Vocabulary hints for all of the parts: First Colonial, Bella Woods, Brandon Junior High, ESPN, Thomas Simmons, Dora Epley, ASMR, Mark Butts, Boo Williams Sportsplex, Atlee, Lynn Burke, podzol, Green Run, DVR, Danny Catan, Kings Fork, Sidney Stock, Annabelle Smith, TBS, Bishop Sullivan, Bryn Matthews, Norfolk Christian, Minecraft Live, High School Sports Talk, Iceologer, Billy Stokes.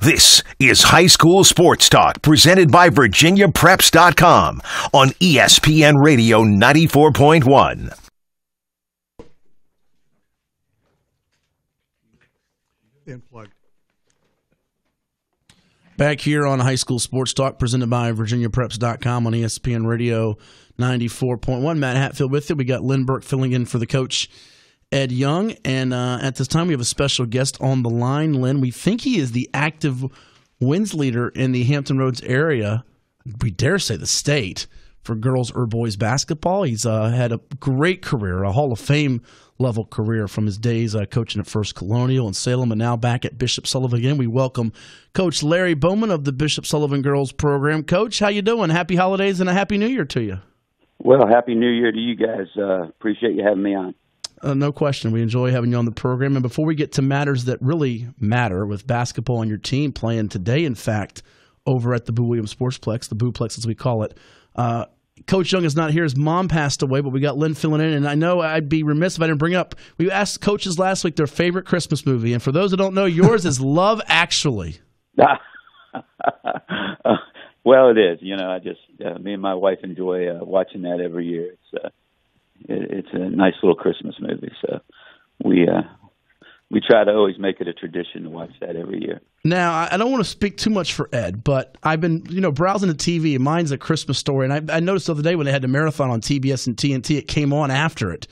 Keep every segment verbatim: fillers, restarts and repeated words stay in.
This is High School Sports Talk, presented by Virginia Preps dot com on E S P N Radio ninety-four point one. Back here on High School Sports Talk, presented by Virginia Preps dot com on E S P N Radio ninety-four point one. Matt Hatfield with you. We got Lynn Burke filling in for the coach, Ed Young. And uh, at this time, we have a special guest on the line, Lynn. We think he is the active wins leader in the Hampton Roads area, we dare say the state, for girls or boys basketball. He's uh, had a great career, a Hall of Fame level career from his days uh, coaching at First Colonial and Salem, and now back at Bishop Sullivan again. We welcome Coach Larry Bowman of the Bishop Sullivan Girls Program. Coach, how you doing? Happy holidays and a happy New Year to you. Well, happy New Year to you guys. Uh, appreciate you having me on. Uh, no question. We enjoy having you on the program. And before we get to matters that really matter with basketball and your team playing today, in fact, over at the Boo Williams Sportsplex, the Booplex as we call it, uh, Coach Young is not here. His mom passed away, but we got Lynn filling in. And I know I'd be remiss if I didn't bring up, we asked coaches last week their favorite Christmas movie. And for those that don't know, yours is Love Actually. uh, well, it is. You know, I just, uh, me and my wife enjoy uh, watching that every year. It's, uh, it, it's a nice little Christmas movie. So we, uh, we try to always make it a tradition to watch that every year. Now, I don't want to speak too much for Ed, but I've been, you know, browsing the T V, and mine's A Christmas Story. And I, I noticed the other day when they had the marathon on T B S and T N T, it came on after it.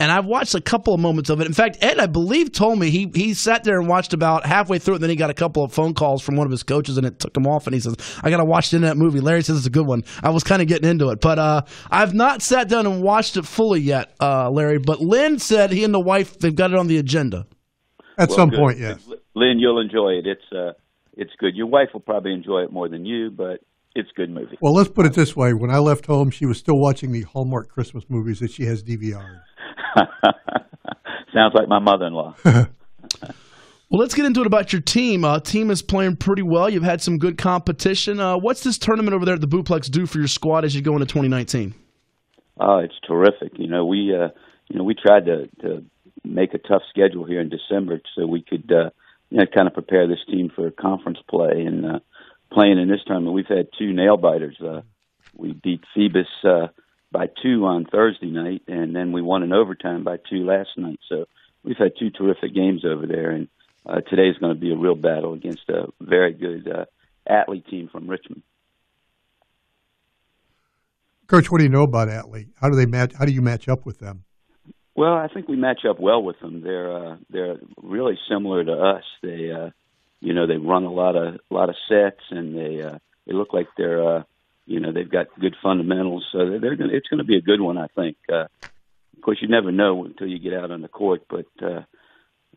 And I've watched a couple of moments of it. In fact, Ed, I believe, told me he he sat there and watched about halfway through it, and then he got a couple of phone calls from one of his coaches, and it took him off, and he says, I got to watch it in that movie. Larry says it's a good one. I was kind of getting into it. But uh, I've not sat down and watched it fully yet, uh, Larry, but Lynn said he and the wife, they've got it on the agenda. At well, some good. point, yeah. Lynn, you'll enjoy it. It's uh, it's good. Your wife will probably enjoy it more than you, but it's a good movie. Well, let's put it this way. When I left home, she was still watching the Hallmark Christmas movies that she has D V R'd. Sounds like my mother-in-law. Well, let's get into it about your team. Uh, team is playing pretty well. You've had some good competition. Uh, what's this tournament over there at the Booplex do for your squad as you go into twenty nineteen? Oh, it's terrific. You know, we uh, you know we tried to, to make a tough schedule here in December so we could uh, you know kind of prepare this team for conference play and uh, playing in this tournament. We've had two nail biters. Uh, we beat Phoebus uh, by two on Thursday night, and then we won in overtime by two last night. So we've had two terrific games over there, and Uh, today is going to be a real battle against a very good uh, Atlee team from Richmond. Coach, what do you know about Atlee? How do they match? How do you match up with them? Well, I think we match up well with them. They're uh, they're really similar to us. They uh, you know they run a lot of a lot of sets, and they uh, they look like they're uh, you know they've got good fundamentals. So they're, they're gonna, it's going to be a good one, I think. Uh, of course, you never know until you get out on the court, but. Uh,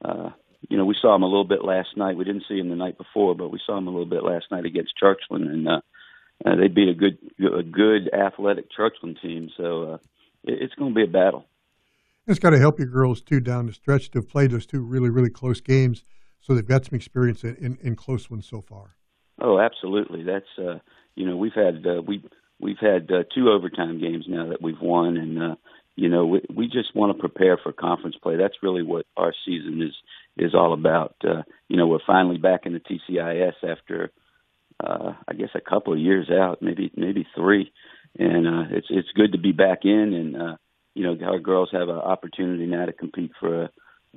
uh, You know, we saw him a little bit last night. We didn't see him the night before, but we saw him a little bit last night against Churchland, and uh, uh, they beat a good, a good athletic Churchland team. So uh, it, it's going to be a battle. It's got to help your girls too down the stretch. They've played those two really, really close games, so they've got some experience in, in, in close ones so far. Oh, absolutely. That's uh, you know, we've had uh, we we've had uh, two overtime games now that we've won, and uh, you know, we, we just want to prepare for conference play. That's really what our season is. is all about. Uh, you know, we're finally back in the T C I S after, uh, I guess, a couple of years out, maybe maybe three. And uh, it's it's good to be back in. And, uh, you know, our girls have an opportunity now to compete for a,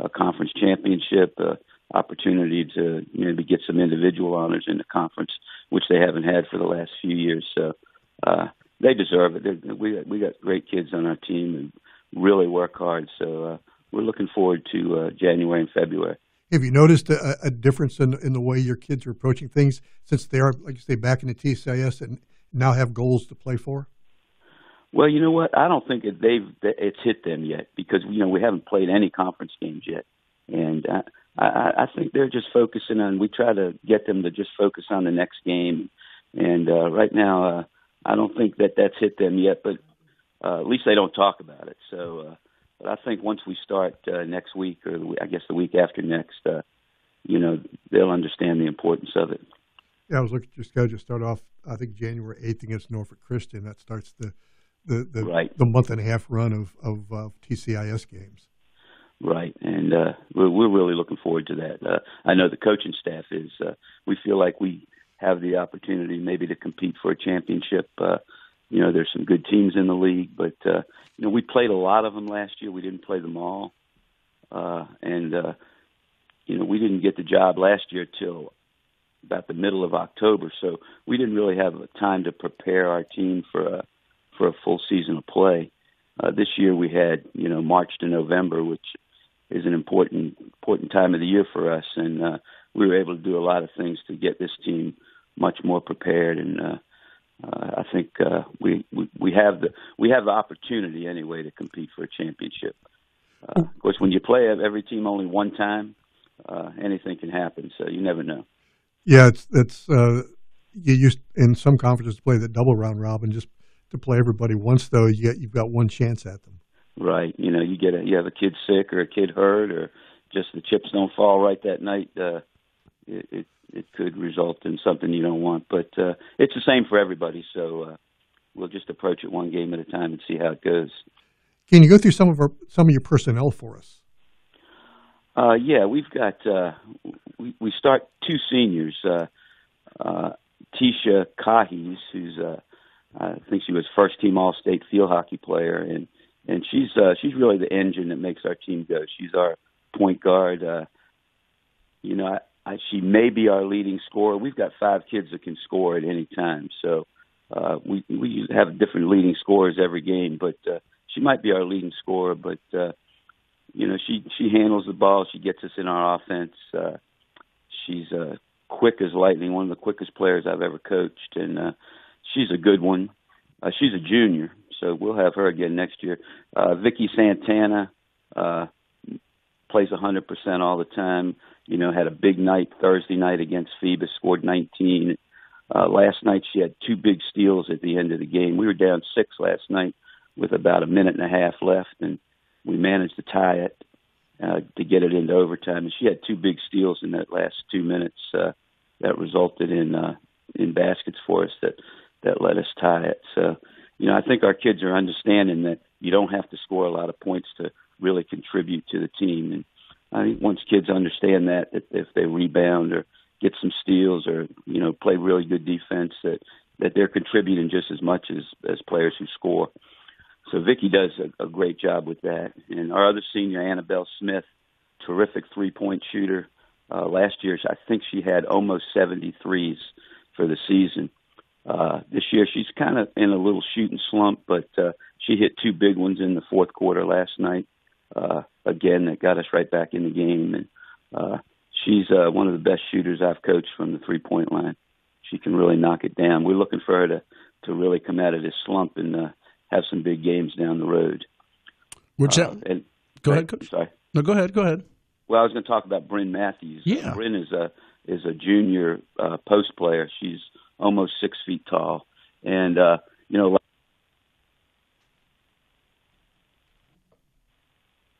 a conference championship, uh, opportunity to maybe get some individual honors in the conference, which they haven't had for the last few years. So uh, they deserve it. They're, we we got great kids on our team who really work hard. So, uh, we're looking forward to uh, January and February. Have you noticed a, a difference in, in the way your kids are approaching things since they are, like you say, back in the T C I S and now have goals to play for? Well, you know what? I don't think that they've that it's hit them yet because, you know, we haven't played any conference games yet. And I, I, I think they're just focusing on – we try to get them to just focus on the next game. And uh, right now uh, I don't think that that's hit them yet, but uh, at least they don't talk about it. So uh, – But I think once we start uh, next week, or I guess the week after next, uh, you know, they'll understand the importance of it. Yeah, I was looking at your schedule. Start off, I think, January eighth against Norfolk Christian. That starts the the the, right. the month and a half run of of uh, T C I S games. Right, and uh, we're, we're really looking forward to that. Uh, I know the coaching staff is. Uh, we feel like we have the opportunity maybe to compete for a championship. Uh, you know, there's some good teams in the league, but, uh, you know, we played a lot of them last year. We didn't play them all. Uh, and, uh, you know, we didn't get the job last year till about the middle of October. So we didn't really have time to prepare our team for a, for a full season of play. Uh, this year we had, you know, March to November, which is an important, important time of the year for us. And, uh, we were able to do a lot of things to get this team much more prepared, and uh, uh, I think uh, we, we we have the we have the opportunity anyway to compete for a championship. Uh, of course, when you play every team only one time, uh, anything can happen, so you never know. Yeah, it's it's uh, you used in some conferences to play the double round robin, just to play everybody once. Though you get, you've got one chance at them. Right, you know, you get a, you have a kid sick or a kid hurt or just the chips don't fall right that night. Uh, It, it it could result in something you don't want, but uh, it's the same for everybody. So uh, we'll just approach it one game at a time and see how it goes. Can you go through some of our some of your personnel for us? Uh, yeah, we've got uh, we we start two seniors, uh, uh, Tisha Cahies, who's uh, I think she was first team All State field hockey player, and and she's uh, she's really the engine that makes our team go. She's our point guard. Uh, you know. I, She may be our leading scorer. We've got five kids that can score at any time, so uh, we we have different leading scorers every game. But uh, she might be our leading scorer. But uh, you know, she she handles the ball. She gets us in our offense. Uh, she's uh, quick as lightning. One of the quickest players I've ever coached, and uh, she's a good one. Uh, she's a junior, so we'll have her again next year. Uh, Vicky Santana. Uh, plays one hundred percent all the time, you know, had a big night Thursday night against Phoebus, scored nineteen. Uh, last night she had two big steals at the end of the game. We were down six last night with about a minute and a half left, and we managed to tie it uh, to get it into overtime. And she had two big steals in that last two minutes uh, that resulted in uh, in baskets for us that, that let us tie it. So, you know, I think our kids are understanding that you don't have to score a lot of points to really contribute to the team. And I think once kids understand that, that if they rebound or get some steals or, you know, play really good defense, that, that they're contributing just as much as, as players who score. So Vicky does a, a great job with that. And our other senior, Annabelle Smith, terrific three-point shooter. Uh, last year, I think she had almost seventy-threes for the season. Uh, this year, she's kind of in a little shooting slump, but uh, she hit two big ones in the fourth quarter last night. Uh, again, that got us right back in the game. And uh, she's uh, one of the best shooters I've coached from the three-point line. She can really knock it down. We're looking for her to, to really come out of this slump and uh, have some big games down the road. Which uh, and, go ahead, Coach. Sorry. No, go ahead. Go ahead. Well, I was going to talk about Bryn Matthews. Yeah. Bryn is a is a junior uh, post player. She's almost six feet tall, and uh, you know.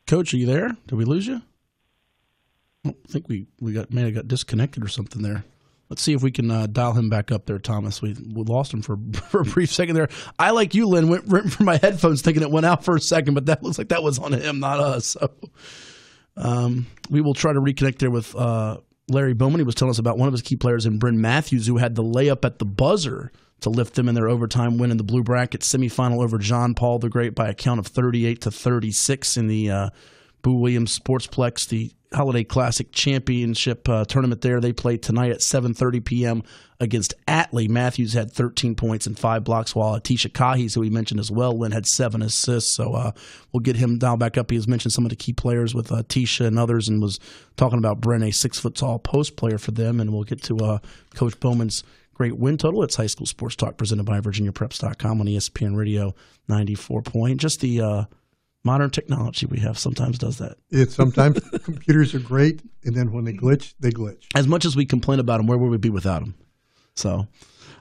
Coach, are you there? Did we lose you? I don't think we, we got may have got disconnected or something there. Let's see if we can uh, dial him back up there, Thomas. We, we lost him for, for a brief second there. I, like you, Lynn, went went for my headphones thinking it went out for a second, but that looks like that was on him, not us. So um, we will try to reconnect there with uh, Larry Bowman. He was telling us about one of his key players in Bryn Matthews who had the layup at the buzzer to lift them in their overtime win in the Blue Bracket semifinal over John Paul the Great by a count of thirty-eight to thirty-six in the uh, Boo Williams Sportsplex, the Holiday Classic Championship uh, tournament there. They play tonight at seven thirty p.m. against Atlee. Matthews had thirteen points and five blocks, while Tisha Cahies, who we mentioned as well, Lynn, had seven assists. So uh, we'll get him dialed back up. He has mentioned some of the key players with uh, Tisha and others, and was talking about Bryn, a six-foot-tall post player for them. And we'll get to uh, Coach Bowman's great win total. It's High School Sports Talk presented by Virginia Preps dot com on E S P N Radio ninety-four point. Just the uh, modern technology we have sometimes does that. It sometimes computers are great, and then when they glitch, they glitch. As much as we complain about them, where would we be without them? So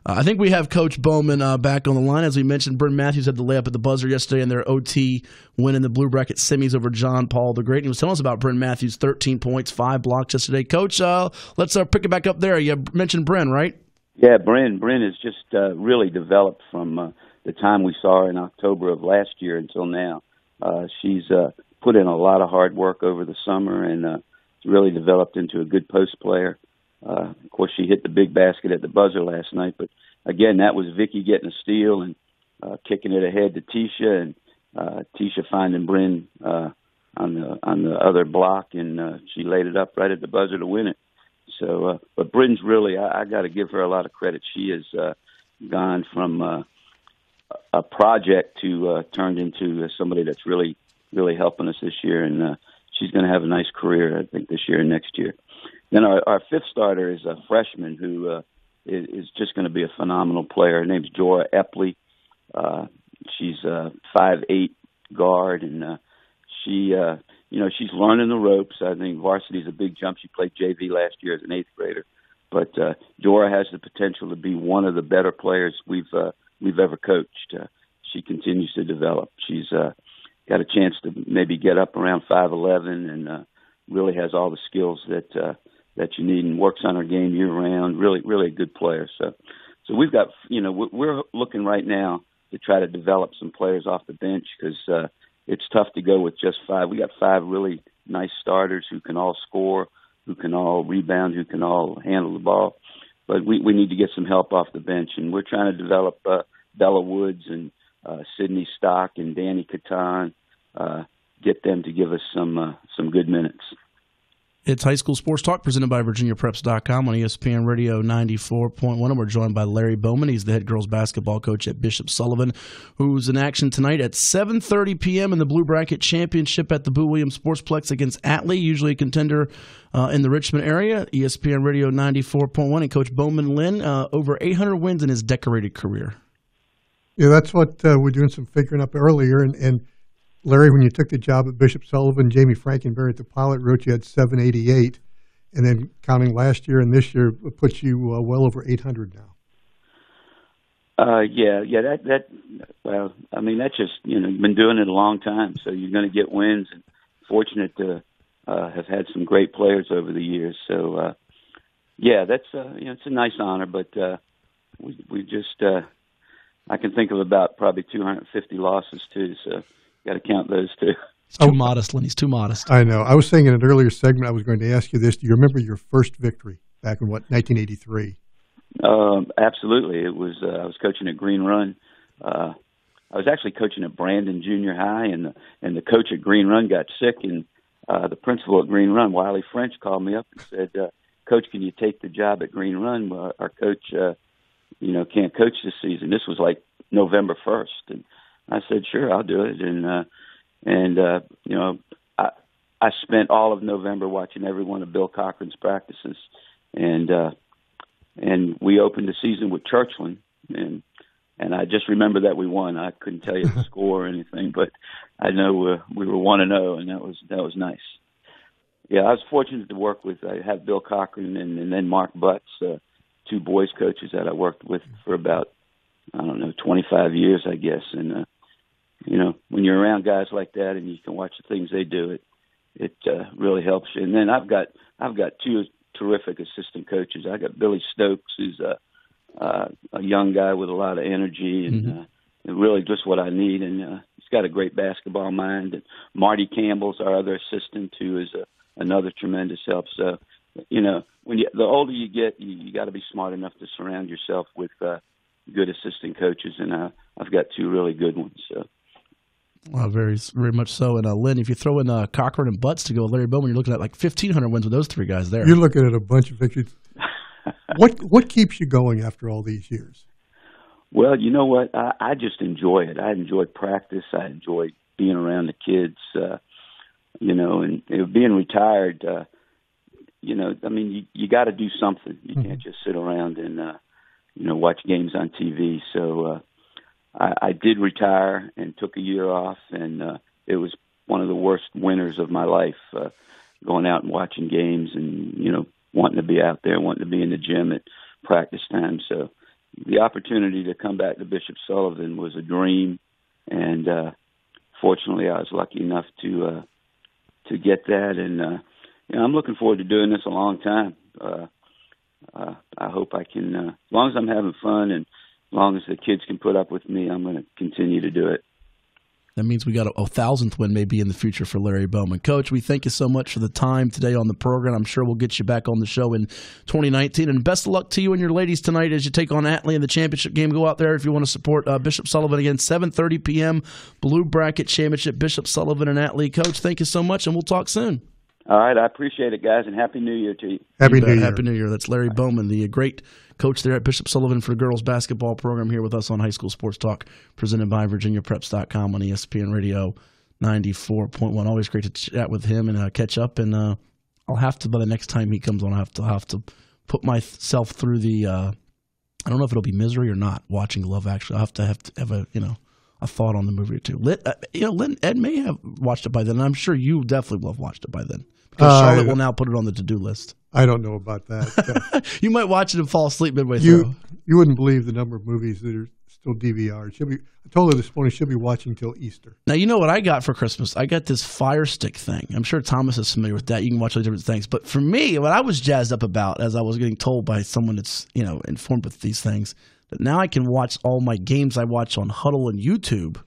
uh, I think we have Coach Bowman uh, back on the line. As we mentioned, Bryn Matthews had the layup at the buzzer yesterday in their O T win in the Blue Bracket semis over John Paul the Great. And he was telling us about Bryn Matthews, thirteen points, five blocks yesterday. Coach, uh, let's uh, pick it back up there. You mentioned Bryn, right? Yeah, Bryn. Bryn has just uh, really developed from uh, the time we saw her in October of last year until now. Uh, she's uh, put in a lot of hard work over the summer and uh, really developed into a good post player. Uh, of course, she hit the big basket at the buzzer last night. But, again, that was Vicky getting a steal and uh, kicking it ahead to Tisha, and uh, Tisha finding Bryn uh, on the on the other block, and uh, she laid it up right at the buzzer to win it. So, uh, but Bryn's really, I, I got to give her a lot of credit. She has uh, gone from uh, a project to uh, turned into uh, somebody that's really, really helping us this year, and uh, she's going to have a nice career, I think, this year and next year. Then our, our fifth starter is a freshman who uh, is, is just going to be a phenomenal player. Her name's Dora Epley. Uh, she's a five eight guard, and uh, she, uh, you know, she's learning the ropes. I think varsity is a big jump. She played J V last year as an eighth grader, but uh, Dora has the potential to be one of the better players we've uh, we've ever coached. Uh, she continues to develop. She's uh, got a chance to maybe get up around five eleven, and uh, really has all the skills that uh, that you need, and works on her game year round. Really, really a good player. So, so we've got, you know, we're looking right now to try to develop some players off the bench, because uh, it's tough to go with just five. We got five really nice starters who can all score, who can all rebound, who can all handle the ball. But we, we need to get some help off the bench, and we're trying to develop uh, Bella Woods and uh, Sidney Stock and Danny Catan, uh, get them to give us some uh, some good minutes. It's High School Sports Talk presented by Virginia Preps dot com on E S P N Radio ninety-four point one. And we're joined by Larry Bowman. He's the head girls basketball coach at Bishop Sullivan, who's in action tonight at seven thirty p.m. in the Blue Bracket Championship at the Boo Williams Sportsplex against Atlee, usually a contender uh, in the Richmond area. E S P N Radio ninety-four point one. And Coach Bowman, Lynn, uh, over eight hundred wins in his decorated career. Yeah, that's what uh, we're doing some figuring up earlier, and, and – Larry, when you took the job at Bishop Sullivan, Jamie Frankenberry at the pilot wrote you had seven eighty-eight, and then counting last year and this year puts you uh, well over eight hundred now. Uh, yeah, yeah, that that well, I mean that's just, you know, you've been doing it a long time, so you're going to get wins. And fortunate to uh, have had some great players over the years, so uh, yeah, that's uh, you know, it's a nice honor, but uh, we we just uh, I can think of about probably two hundred fifty losses too, so. Got to count those two. He's too oh, modest, Lynn. He's too modest. I know. I was saying in an earlier segment, I was going to ask you this. Do you remember your first victory back in, what, nineteen eighty-three? Um, absolutely. It was. Uh, I was coaching at Green Run. Uh, I was actually coaching at Brandon Junior High, and the, and the coach at Green Run got sick, and uh, the principal at Green Run, Wiley French, called me up and said, uh, Coach, can you take the job at Green Run? Well, our coach, uh, you know, can't coach this season. This was like November first, and I said, sure, I'll do it. And, uh, and uh, you know, I, I spent all of November watching every one of Bill Cochran's practices. And uh, and we opened the season with Churchland. And and I just remember that we won. I couldn't tell you the score or anything, but I know uh, we were one and oh, and that was that was nice. Yeah, I was fortunate to work with, I have Bill Cochran and, and then Mark Butts, uh, two boys coaches that I worked with for about, I don't know, twenty-five years, I guess. And, uh, you know, when you're around guys like that and you can watch the things they do, it it uh, really helps you. And then I've got I've got two terrific assistant coaches. I got Billy Stokes, who's a, uh, a young guy with a lot of energy and, mm-hmm. uh, and really just what I need. And uh, he's got a great basketball mind. And Marty Campbell's our other assistant, who is a, another tremendous help. So, you know, when you, the older you get, you, you got to be smart enough to surround yourself with uh, good assistant coaches. And uh, I've got two really good ones. So. Well, very, very much so. And uh, Lynn, if you throw in uh, Cochran and Butts to go with Larry Bowman, you're looking at like fifteen hundred wins with those three guys there. You're looking at a bunch of victories. what What keeps you going after all these years? Well, you know what? I, I just enjoy it. I enjoy practice. I enjoy being around the kids. Uh, you know, and you know, being retired. Uh, you know, I mean, you, you got to do something. You mm-hmm. can't just sit around and uh, you know, watch games on T V. So. Uh, I, I did retire and took a year off, and uh, it was one of the worst winters of my life, uh, going out and watching games and, you know, wanting to be out there, wanting to be in the gym at practice time. So the opportunity to come back to Bishop Sullivan was a dream, and uh, fortunately I was lucky enough to uh, to get that. And, uh, you know, I'm looking forward to doing this a long time. Uh, uh, I hope I can, uh, as long as I'm having fun and as long as the kids can put up with me, I'm going to continue to do it. That means we got a, a thousandth win maybe in the future for Larry Bowman. Coach, we thank you so much for the time today on the program. I'm sure we'll get you back on the show in twenty nineteen. And best of luck to you and your ladies tonight as you take on Atlee in the championship game. Go out there if you want to support uh, Bishop Sullivan again, seven thirty p m Blue Bracket Championship, Bishop Sullivan and Atlee. Coach, thank you so much, and we'll talk soon. All right, I appreciate it, guys, and Happy New Year to you. Happy New Year. Happy New Year. That's Larry Bowman, the great coach there at Bishop Sullivan for the girls basketball program, here with us on High School Sports Talk, presented by Virginia Preps dot com on E S P N Radio ninety-four point one. Always great to chat with him and uh, catch up, and uh, I'll have to, by the next time he comes on, I'll have to, I'll have to put myself through the, uh, I don't know if it'll be misery or not, watching Love Actually. I'll have to have, to have a, you know, a thought on the movie or two. Lit, uh, you know, Lynn, Ed may have watched it by then, and I'm sure you definitely will have watched it by then. Because Charlotte uh, will now put it on the to-do list. I don't know about that. You might watch it and fall asleep midway you, through. You wouldn't believe the number of movies that are still D V R'd. She'll be, I told her this morning she'll be watching till Easter. Now, you know what I got for Christmas? I got this Fire Stick thing. I'm sure Thomas is familiar with that. You can watch all the different things. But for me, what I was jazzed up about, as I was getting told by someone that's, you know, informed with these things, that now I can watch all my games I watch on Huddle and YouTube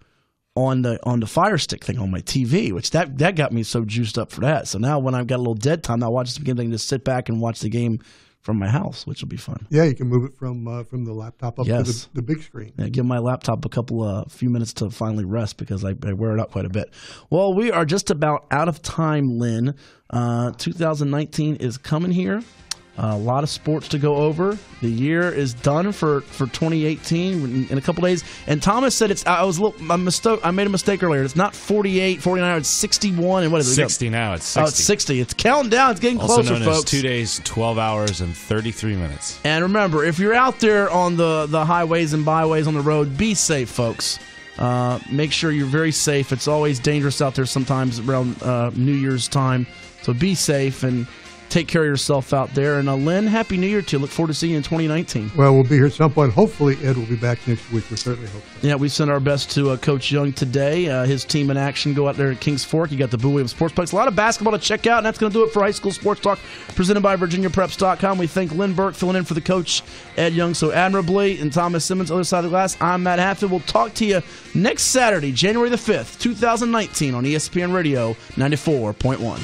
on the on the Fire Stick thing on my T V, which that that got me so juiced up for that. So now when I've got a little dead time, I watch the game. I can just sit back and watch the game from my house, which will be fun. Yeah, you can move it from uh, from the laptop up yes. to the, the big screen. Yeah, give my laptop a couple uh, few minutes to finally rest, because I, I wear it out quite a bit. Well, we are just about out of time, Lynn. Uh, two thousand nineteen is coming here. Uh, a lot of sports to go over. The year is done for, for twenty eighteen in a couple days. And Thomas said it's. I was a little. I, misto- I made a mistake earlier. It's not forty-eight, forty-nine. It's sixty-one. And what is it? sixty now. It's sixty. Oh, it's sixty. It's counting down. It's getting also closer, known folks. As two days, twelve hours, and thirty-three minutes. And remember, if you're out there on the the highways and byways on the road, be safe, folks. Uh, make sure you're very safe. It's always dangerous out there sometimes around uh, New Year's time. So be safe and take care of yourself out there. And uh, Lynn, Happy New Year to you. Look forward to seeing you in twenty nineteen. Well, we'll be here at some point. Hopefully, Ed will be back next week. We certainly hope so. Yeah, we sent our best to uh, Coach Young today. Uh, his team in action. Go out there at Kings Fork. You got the Boo Williams Sportsplex. A lot of basketball to check out, and that's going to do it for High School Sports Talk, presented by Virginia Preps dot com. We thank Lynn Burke filling in for the coach, Ed Young, so admirably. And Thomas Simmons, other side of the glass. I'm Matt Hatfield. We'll talk to you next Saturday, January the fifth, two thousand nineteen on E S P N Radio ninety-four point one.